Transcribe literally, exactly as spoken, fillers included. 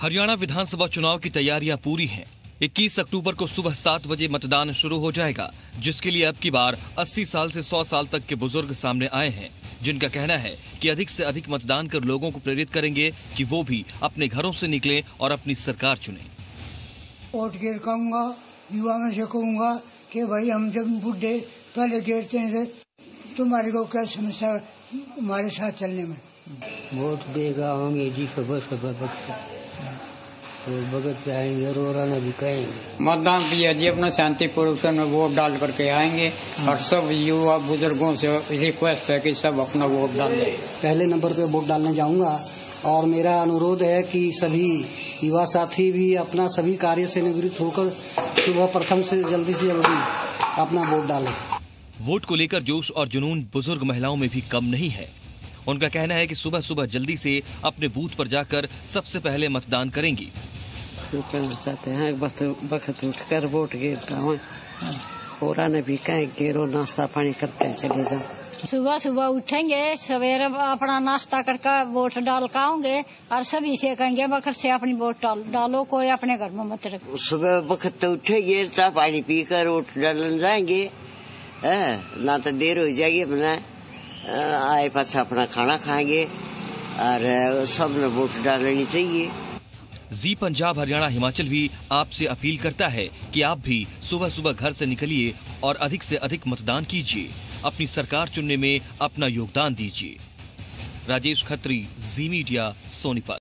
हरियाणा विधानसभा चुनाव की तैयारियां पूरी हैं। इक्कीस अक्टूबर को सुबह सात बजे मतदान शुरू हो जाएगा, जिसके लिए अब की बार अस्सी साल से सौ साल तक के बुजुर्ग सामने आए हैं, जिनका कहना है कि अधिक से अधिक मतदान कर लोगों को प्रेरित करेंगे कि वो भी अपने घरों से निकलें और अपनी सरकार चुनें। वोट गिर कहूँगा, युवा में से कहूँगा कि भाई हम जब बुढ़े पहले गिरते थे, तुम्हारे को क्या समस्या हमारे साथ चलने में। वोट देगा होंगे जी, खबर खबर भगत पे आएंगे, रोराना भी कहेंगे। मतदान किया जी, अपना शांतिपूर्वक में वोट डाल करके आएंगे और सब युवा बुजुर्गों से रिक्वेस्ट है कि सब अपना वोट डाल दें। पहले नंबर पे वोट डालने जाऊंगा और मेरा अनुरोध है कि सभी युवा साथी भी अपना सभी कार्य से निवृत्त होकर सुबह प्रथम से जल्दी से जल्दी अपना वोट डालें। वोट को लेकर जोश और जुनून बुजुर्ग महिलाओं में भी कम नहीं है। उनका कहना है कि सुबह सुबह जल्दी से अपने बूथ पर जाकर सबसे पहले मतदान करेंगी। कहना चाहते हैं बखत कर वोट गिरता हूँ और आने भी कहेंगे, रो नाश्ता पानी करते चले जाओ। सुबह सुबह उठेंगे, सवेरे अपना नाश्ता करके वोट डाल के आओगे और सभी से कहेंगे बखत से अपनी वोट डालो, कोई अपने घर में मत रखो। सुबह बखत तो उठेंगे, चाय पानी पी कर वोट डालने जाएंगे, ना तो देर हो जाएगी, अपना आए पाछा अपना खाना खाएंगे और सबने वोट डालनी चाहिए। जी पंजाब हरियाणा हिमाचल भी आपसे अपील करता है कि आप भी सुबह सुबह घर से निकलिए और अधिक से अधिक मतदान कीजिए, अपनी सरकार चुनने में अपना योगदान दीजिए। राजेश खत्री, जी मीडिया, सोनीपत।